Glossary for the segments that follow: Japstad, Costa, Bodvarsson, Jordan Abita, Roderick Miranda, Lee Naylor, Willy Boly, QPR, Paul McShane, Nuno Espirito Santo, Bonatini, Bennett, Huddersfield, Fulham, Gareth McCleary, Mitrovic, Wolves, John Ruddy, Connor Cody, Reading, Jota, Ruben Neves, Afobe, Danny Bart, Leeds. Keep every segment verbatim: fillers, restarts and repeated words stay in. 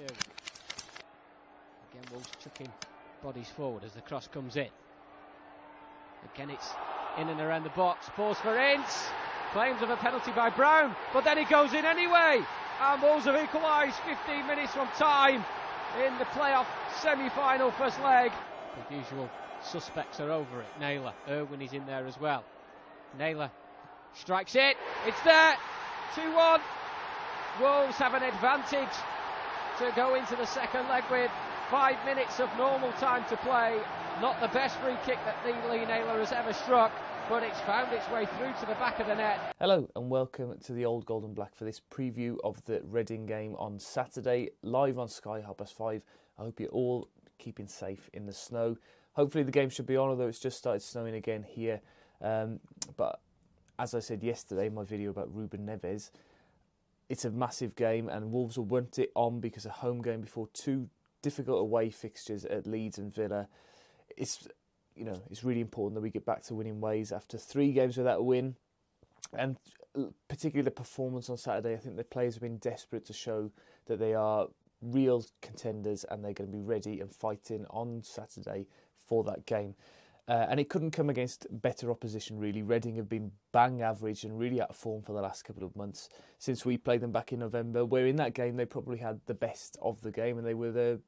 serving. Again, Wolves chucking bodies forward as the cross comes in. Again, it's in and around the box. Pause for Ince. Claims of a penalty by Brown, but then it goes in anyway. And Wolves have equalised fifteen minutes from time in the playoff semi-final first leg. The usual suspects are over it. Naylor, Irwin is in there as well. Naylor strikes it. It's there. two one. Wolves have an advantage to go into the second leg with. Five minutes of normal time to play. Not the best free kick that Lee Naylor has ever struck, but it's found its way through to the back of the net. Hello and welcome to the Old Golden Black for this preview of the Reading game on Saturday, live on Sky half past five. I hope you're all keeping safe in the snow. Hopefully the game should be on, although it's just started snowing again here. Um, but as I said yesterday in my video about Ruben Neves, it's a massive game and Wolves will want it on because a home game before two difficult away fixtures at Leeds and Villa. It's, you know, it's really important that we get back to winning ways after three games without a win, and particularly the performance on Saturday. I think the players have been desperate to show that they are real contenders and they're going to be ready and fighting on Saturday for that game. Uh, and it couldn't come against better opposition, really. Reading have been bang average and really out of form for the last couple of months since we played them back in November, where in that game they probably had the best of the game and they were the,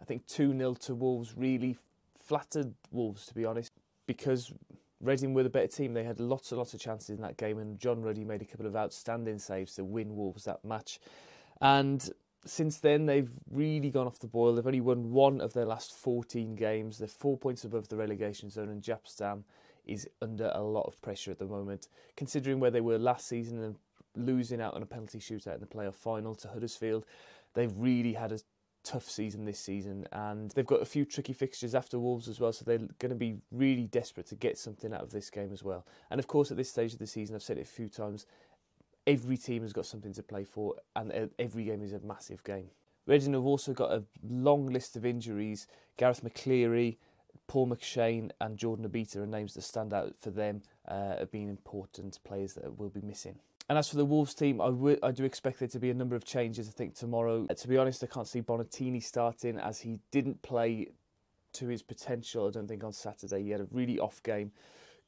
I think, two nil to Wolves, really flattered Wolves, to be honest, because Reading were the better team. They had lots and lots of chances in that game and John Ruddy made a couple of outstanding saves to win Wolves that match. And since then, they've really gone off the boil. They've only won one of their last fourteen games. They're four points above the relegation zone and Japstad is under a lot of pressure at the moment, considering where they were last season and losing out on a penalty shootout in the playoff final to Huddersfield. They've really had a tough season this season and they've got a few tricky fixtures after Wolves as well, so they're going to be really desperate to get something out of this game as well. And of course, at this stage of the season, I've said it a few times, every team has got something to play for and every game is a massive game. Reading have also got a long list of injuries. Gareth McCleary, Paul McShane and Jordan Abita are names that stand out for them, uh, have been important players that will be missing. And as for the Wolves team, I, I do expect there to be a number of changes, I think, tomorrow. Uh, to be honest, I can't see Bonatini starting as he didn't play to his potential, I don't think, on Saturday. He had a really off game.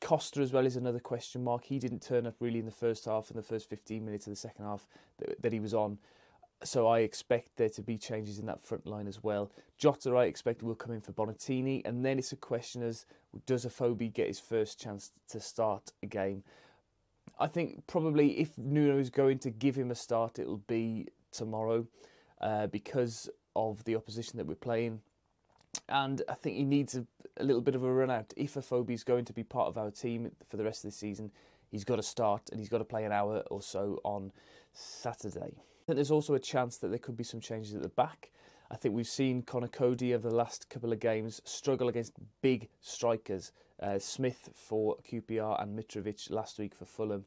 Costa as well is another question mark. He didn't turn up really in the first half and the first fifteen minutes of the second half that, that he was on. So I expect there to be changes in that front line as well. Jota, I expect, will come in for Bonatini. And then it's a question as, does Afobe get his first chance to start a game? I think probably if Nuno is going to give him a start, it'll be tomorrow uh, because of the opposition that we're playing. And I think he needs a, a little bit of a run out. If Afobe is going to be part of our team for the rest of the season, he's got to start and he's got to play an hour or so on Saturday. I think there's also a chance that there could be some changes at the back. I think we've seen Connor Cody over the last couple of games struggle against big strikers. Uh, Smith for Q P R and Mitrovic last week for Fulham.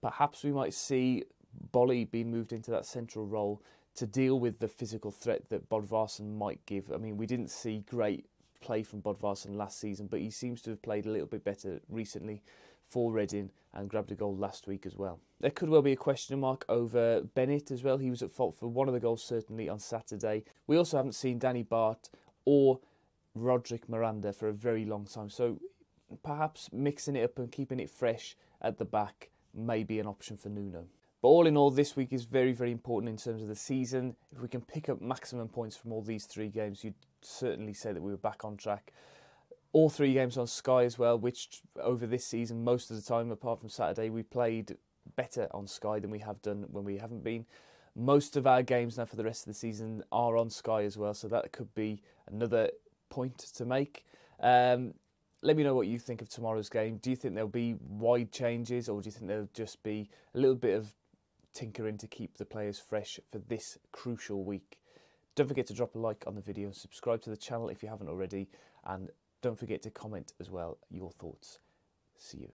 Perhaps we might see Boly being moved into that central role to deal with the physical threat that Bodvarsson might give. I mean, we didn't see great play from Bodvarsson last season, but he seems to have played a little bit better recently for Reading and grabbed a goal last week as well. There could well be a question mark over Bennett as well. He was at fault for one of the goals, certainly, on Saturday. We also haven't seen Danny Bart or Roderick Miranda for a very long time, so perhaps mixing it up and keeping it fresh at the back may be an option for Nuno. But all in all, this week is very, very important in terms of the season. If we can pick up maximum points from all these three games, you'd certainly say that we were back on track. All three games on Sky as well, which over this season, most of the time, apart from Saturday, we played better on Sky than we have done when we haven't been. Most of our games now for the rest of the season are on Sky as well, so that could be another point to make. Um, Let me know what you think of tomorrow's game. Do you think there'll be wide changes or do you think there'll just be a little bit of tinkering to keep the players fresh for this crucial week? Don't forget to drop a like on the video, subscribe to the channel if you haven't already, and don't forget to comment as well your thoughts. See you.